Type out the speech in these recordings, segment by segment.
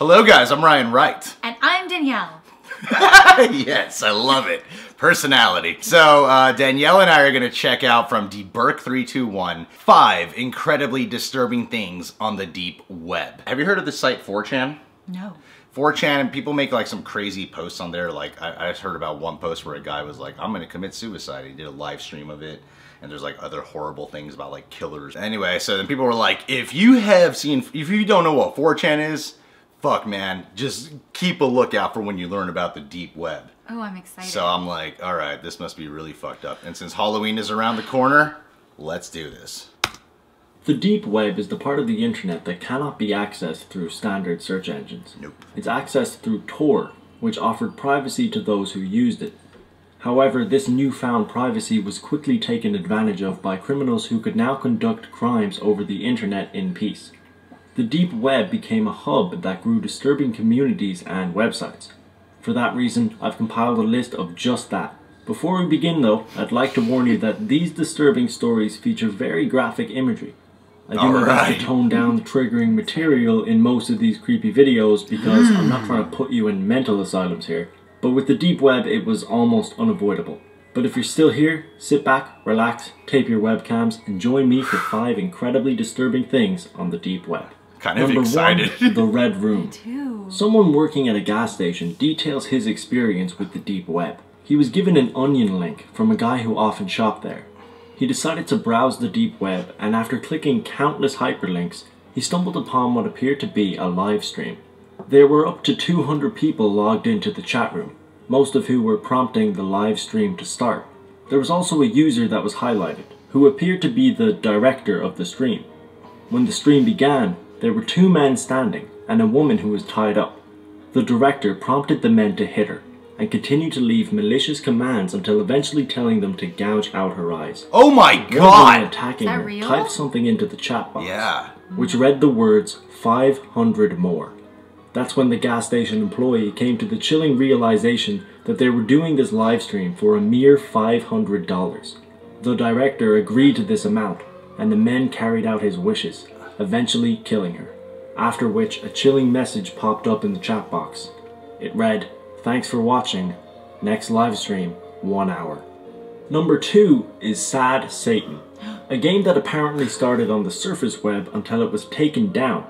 Hello guys, I'm Ryan Wright. And I'm Danielle. Yes, I love it. Personality. So Danielle and I are going to check out from Deburke321 5 incredibly disturbing things on the deep web. Have you heard of the site 4chan? No. 4chan, and people make like some crazy posts on there. Like I heard about one post where a guy was like, I'm going to commit suicide. He did a live stream of it. And there's like other horrible things about like killers. Anyway, so then people were like, if you don't know what 4chan is, fuck, man, just keep a lookout for when you learn about the deep web. Oh, I'm excited. So I'm like, all right, this must be really fucked up. And since Halloween is around the corner, let's do this. The deep web is the part of the internet that cannot be accessed through standard search engines. Nope. It's accessed through Tor, which offered privacy to those who used it. However, this newfound privacy was quickly taken advantage of by criminals who could now conduct crimes over the internet in peace. The deep web became a hub that grew disturbing communities and websites. For that reason, I've compiled a list of just that. Before we begin though, I'd like to warn you that these disturbing stories feature very graphic imagery. I do my best to tone down the triggering material in most of these creepy videos because I'm not trying to put you in mental asylums here, but with the deep web it was almost unavoidable. But if you're still here, sit back, relax, tape your webcams, and join me for 5 incredibly disturbing things on the deep web. Kind of excited. Number 1, the Red Room. Someone working at a gas station details his experience with the deep web. He was given an onion link from a guy who often shopped there. He decided to browse the deep web, and after clicking countless hyperlinks, he stumbled upon what appeared to be a live stream. There were up to 200 people logged into the chat room, most of who were prompting the live stream to start. There was also a user that was highlighted, who appeared to be the director of the stream. When the stream began, there were 2 men standing, and a woman who was tied up. The director prompted the men to hit her, and continued to leave malicious commands until eventually telling them to gouge out her eyes. Oh my god! One attacking her typed something into the chat box, which read the words, 500 more. That's when the gas station employee came to the chilling realization that they were doing this live stream for a mere $500. The director agreed to this amount, and the men carried out his wishes, eventually killing her. After which, a chilling message popped up in the chat box. It read, "Thanks for watching. Next live stream, 1 hour." Number 2 is Sad Satan, a game that apparently started on the surface web until it was taken down.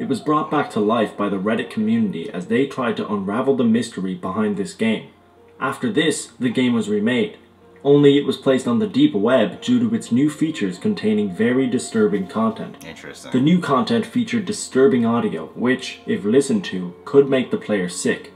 It was brought back to life by the Reddit community as they tried to unravel the mystery behind this game. After this, the game was remade, only it was placed on the deep web due to its new features containing very disturbing content. Interesting. The new content featured disturbing audio, which, if listened to, could make the player sick.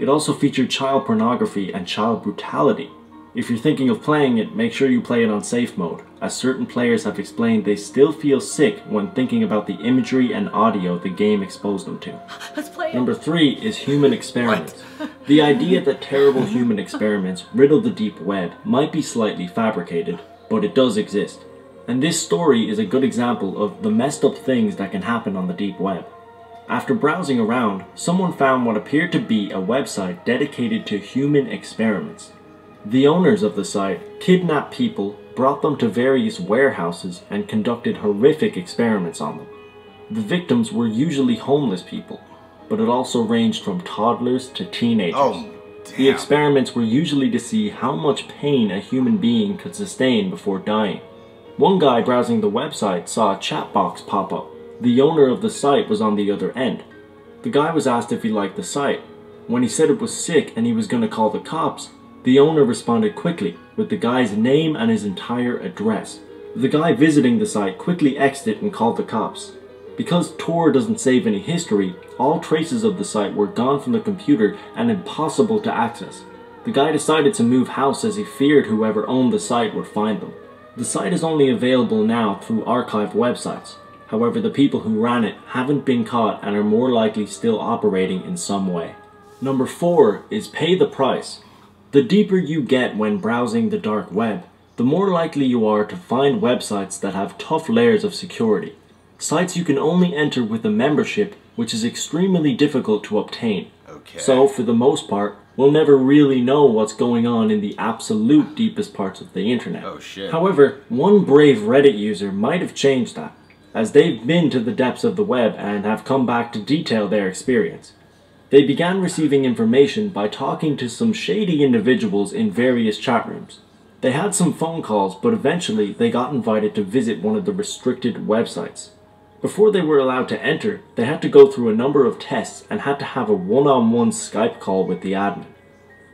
It also featured child pornography and child brutality. If you're thinking of playing it, make sure you play it on safe mode, as certain players have explained they still feel sick when thinking about the imagery and audio the game exposed them to. Let's play it. Number 3 is human experiments. What? The idea that terrible human experiments riddle the deep web might be slightly fabricated, but it does exist. And this story is a good example of the messed up things that can happen on the deep web. After browsing around, someone found what appeared to be a website dedicated to human experiments. The owners of the site kidnapped people, brought them to various warehouses, and conducted horrific experiments on them. The victims were usually homeless people, but it also ranged from toddlers to teenagers. Oh, damn. The experiments were usually to see how much pain a human being could sustain before dying. One guy browsing the website saw a chat box pop up. The owner of the site was on the other end. The guy was asked if he liked the site. When he said it was sick and he was going to call the cops, the owner responded quickly, with the guy's name and his entire address. The guy visiting the site quickly exited and called the cops. Because Tor doesn't save any history, all traces of the site were gone from the computer and impossible to access. The guy decided to move house as he feared whoever owned the site would find them. The site is only available now through archive websites. However, the people who ran it haven't been caught and are more likely still operating in some way. Number 4 is Pay the Price. The deeper you get when browsing the dark web, the more likely you are to find websites that have tough layers of security. Sites you can only enter with a membership, which is extremely difficult to obtain. Okay. So, for the most part, we'll never really know what's going on in the absolute deepest parts of the internet. Oh, shit. However, one brave Reddit user might have changed that, as they've been to the depths of the web and have come back to detail their experience. They began receiving information by talking to some shady individuals in various chat rooms. They had some phone calls, but eventually they got invited to visit one of the restricted websites. Before they were allowed to enter, they had to go through a number of tests and had to have a one-on-one Skype call with the admin.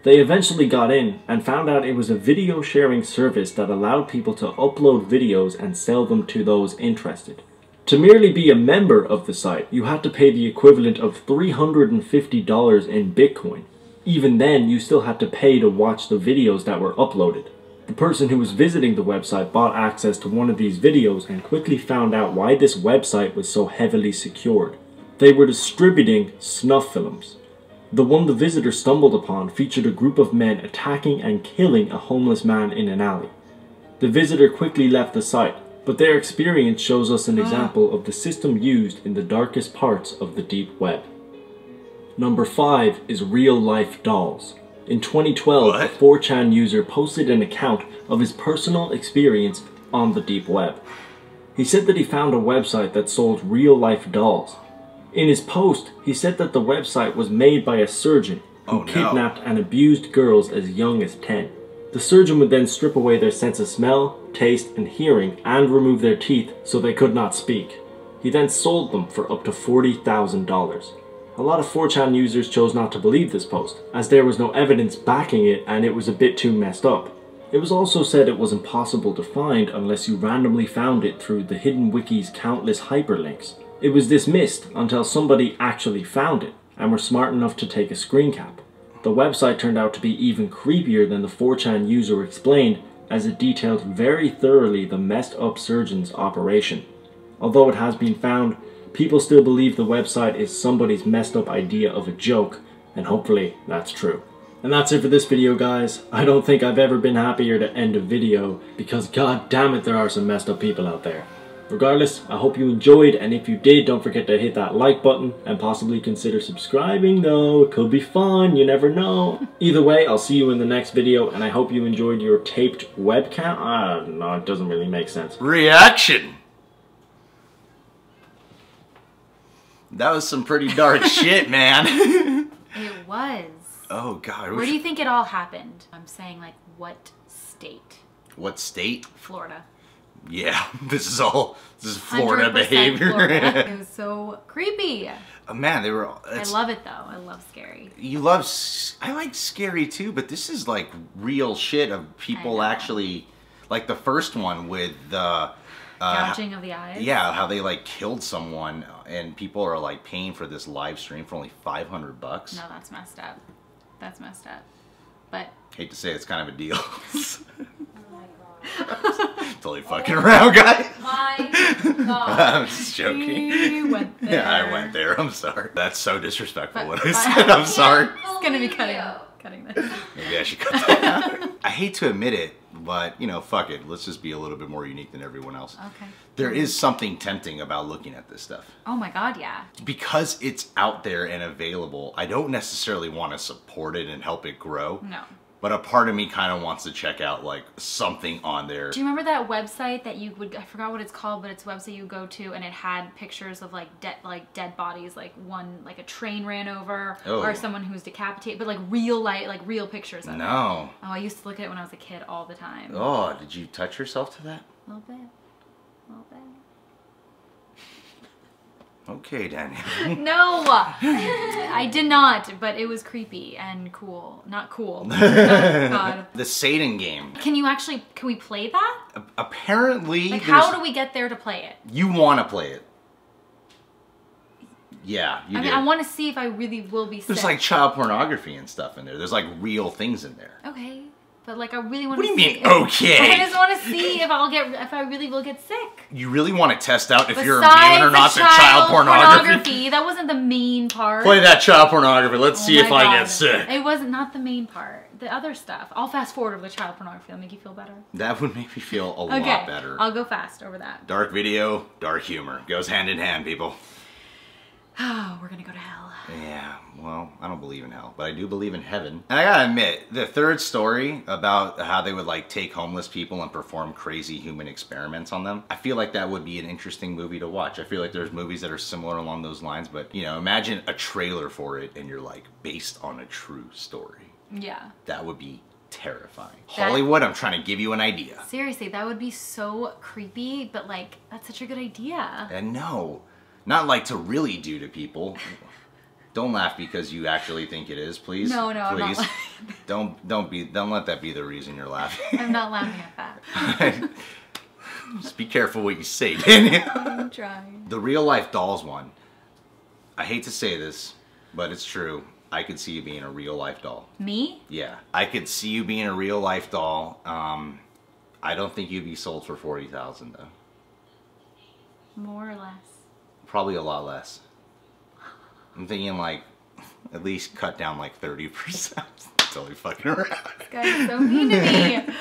They eventually got in and found out it was a video sharing service that allowed people to upload videos and sell them to those interested. To merely be a member of the site, you had to pay the equivalent of $350 in Bitcoin. Even then, you still had to pay to watch the videos that were uploaded. The person who was visiting the website bought access to one of these videos and quickly found out why this website was so heavily secured. They were distributing snuff films. The one the visitor stumbled upon featured a group of men attacking and killing a homeless man in an alley. The visitor quickly left the site, but their experience shows us an example of the system used in the darkest parts of the deep web. Number 5 is real-life dolls. In 2012, a 4chan user posted an account of his personal experience on the deep web. He said that he found a website that sold real-life dolls. In his post, he said that the website was made by a surgeon who kidnapped and abused girls as young as 10. The surgeon would then strip away their sense of smell, taste, and hearing, and remove their teeth so they could not speak. He then sold them for up to $40,000. A lot of 4chan users chose not to believe this post, as there was no evidence backing it and it was a bit too messed up. It was also said it was impossible to find unless you randomly found it through the hidden wiki's countless hyperlinks. It was dismissed until somebody actually found it and were smart enough to take a screen cap. The website turned out to be even creepier than the 4chan user explained, as it detailed very thoroughly the messed up surgeon's operation. Although it has been found, people still believe the website is somebody's messed up idea of a joke, and hopefully that's true. And that's it for this video, guys. I don't think I've ever been happier to end a video, because god damn it, there are some messed up people out there. Regardless, I hope you enjoyed, and if you did, don't forget to hit that like button and possibly consider subscribing though. It could be fun, you never know. Either way, I'll see you in the next video, and I hope you enjoyed your taped webcam. No, it doesn't really make sense. Reaction! That was some pretty dark shit, man. It was. Oh god. Where do you think it all happened? I'm saying, like, what state? What state? Florida. Yeah, this is Florida behavior. Florida. It was so creepy. Oh, man, they were all... I love it, though. I love scary. You love... I like scary, too, but this is, like, real shit of people actually... Like, the first one with the... gouging of the eyes? Yeah, how they, like, killed someone, and people are, like, paying for this live stream for only $500. No, that's messed up. That's messed up. But... Hate to say it's kind of a deal. Totally fucking around, guys. My god. I'm just joking. She went there. Yeah, I went there. I'm sorry. That's so disrespectful what I said. I'm sorry. It's gonna be cutting this. Maybe I should cut that out. I hate to admit it, but you know, fuck it. Let's just be a little bit more unique than everyone else. Okay. There is something tempting about looking at this stuff. Oh my god, yeah. Because it's out there and available, I don't necessarily want to support it and help it grow. No. But a part of me kind of wants to check out, like, something on there. Do you remember that website that you would, I forgot what it's called, but it's a website you go to and it had pictures of, like, dead bodies, like one, like a train ran over, or someone who was decapitated, but like real pictures of it. No. Oh, I used to look at it when I was a kid all the time. Oh, did you touch yourself to that? A little bit. A little bit. Okay, Danielle. No! I did not, but it was creepy and cool. Not cool. Oh, god. The Satan game. Can we play that? Apparently. Like, how do we get there to play it? You want to play it. Yeah, you do. I mean, I want to see if I really will be sick. There's like child pornography and stuff in there. There's like real things in there. Okay. But like, I really want to see. What do you mean, okay? I just want to see if I really will get sick. You really want to test out if you're immune or not to child pornography? That wasn't the main part. Play that child pornography. Let's see if I get sick. It wasn't the main part. The other stuff. I'll fast forward over the child pornography. That'll make you feel better. That would make me feel a lot better. I'll go fast over that. Dark video, dark humor. Goes hand in hand, people. Oh, we're gonna go to hell. Yeah, well, I don't believe in hell, but I do believe in heaven. And I gotta admit, the third story about how they would like take homeless people and perform crazy human experiments on them, I feel like that would be an interesting movie to watch. I feel like there's movies that are similar along those lines, but you know, imagine a trailer for it and you're like, based on a true story. Yeah. That would be terrifying. That, Hollywood, I'm trying to give you an idea. Seriously, that would be so creepy, but like, that's such a good idea. And no. Not like to really do to people. Don't laugh because you actually think it is, please. No, no, please. I'm not laughing. Don't let that be the reason you're laughing. I'm not laughing at that. Just be careful what you say, Danielle. I'm trying. The real life dolls one. I hate to say this, but it's true. I could see you being a real life doll. Me? Yeah. I could see you being a real life doll. I don't think you'd be sold for $40,000 though. More or less. Probably a lot less. I'm thinking like, at least cut down like 30%. Totally fucking around. This guy's so mean to me.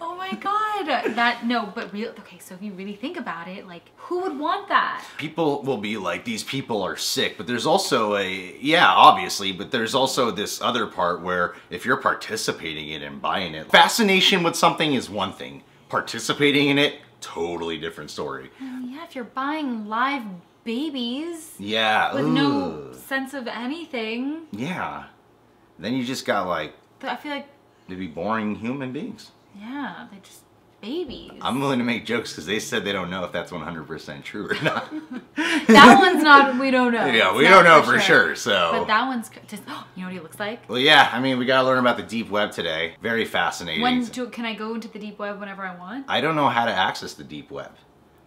Oh my god. That, no, but real, okay, so if you really think about it, like, who would want that? People will be like, these people are sick, but there's also a, yeah, obviously, but there's also this other part where if you're participating in it and buying it, fascination with something is one thing. Participating in it, totally different story. Yeah, if you're buying live babies, yeah, with ooh, no sense of anything, yeah, then you just got like, I feel like they'd be boring human beings. Yeah, they're just babies. I'm willing to make jokes because they said they don't know if that's 100% true or not. That one's not, we don't know. Yeah, we don't know for sure, so. But that one's just, you know what he looks like? Well, yeah, I mean, we gotta learn about the deep web today. Very fascinating. When do, can I go into the deep web whenever I want? I don't know how to access the deep web.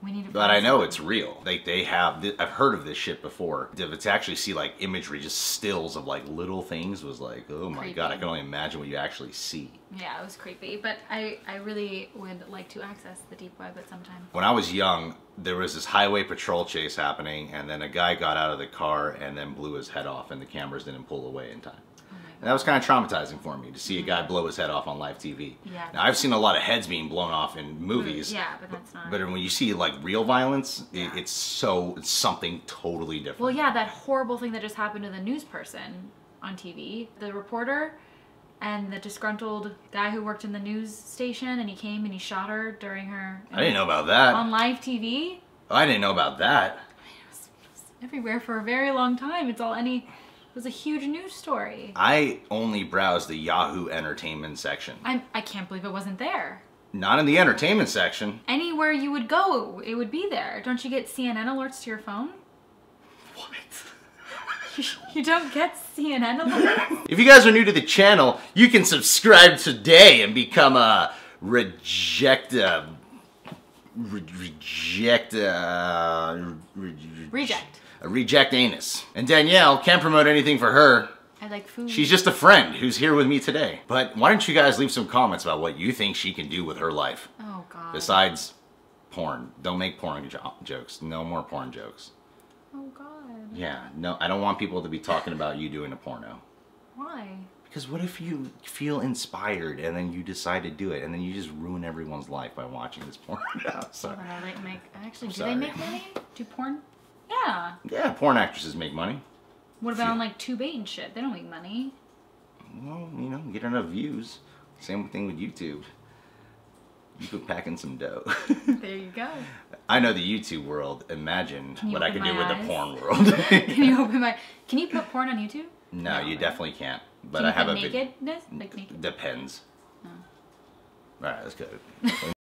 We need to, but I know something. It's real. Like they have, I've heard of this shit before. To actually see like imagery, just stills of like little things was like, oh my creepy. God, I can only imagine what you actually see. Yeah, it was creepy, but I really would like to access the deep web at some time. When I was young, there was this highway patrol chase happening and then a guy got out of the car and then blew his head off and the cameras didn't pull away in time. And that was kind of traumatizing for me to see a guy blow his head off on live TV. Yeah. Now I've seen a lot of heads being blown off in movies. Yeah, but that's not. But when you see like real violence, yeah, it's so, it's something totally different. Well, yeah, that horrible thing that just happened to the news person on TV, the reporter, and the disgruntled guy who worked in the news station, and he came and he shot her during her. I didn't know about that. On live TV. Oh, I didn't know about that. It was everywhere for a very long time. It's all any. It was a huge news story. I only browsed the Yahoo Entertainment section. I can't believe it wasn't there. Not in the entertainment section. Anywhere you would go, it would be there. Don't you get CNN alerts to your phone? What? You don't get CNN alerts? If you guys are new to the channel, you can subscribe today and become a reject anus. And Danielle can't promote anything for her. I like food. She's just a friend who's here with me today. But why don't you guys leave some comments about what you think she can do with her life? Oh God. Besides porn. Don't make porn jokes. No more porn jokes. Oh God. Yeah, no, I don't want people to be talking about you doing a porno. Why? Because what if you feel inspired and then you decide to do it and then you just ruin everyone's life by watching this porn? Sorry. Well, I like make, actually, do they make money? Do porn? Yeah. Yeah, porn actresses make money. What about on like TubeBait and shit? They don't make money. Well, you know, get enough views. Same thing with YouTube. You could pack in some dough. There you go. I know the YouTube world. Imagine what I could do with the porn world. Can you open my? Can you put porn on YouTube? No, you definitely can't. But I have a nakedness? Like naked? Depends. Oh. All right, let's go.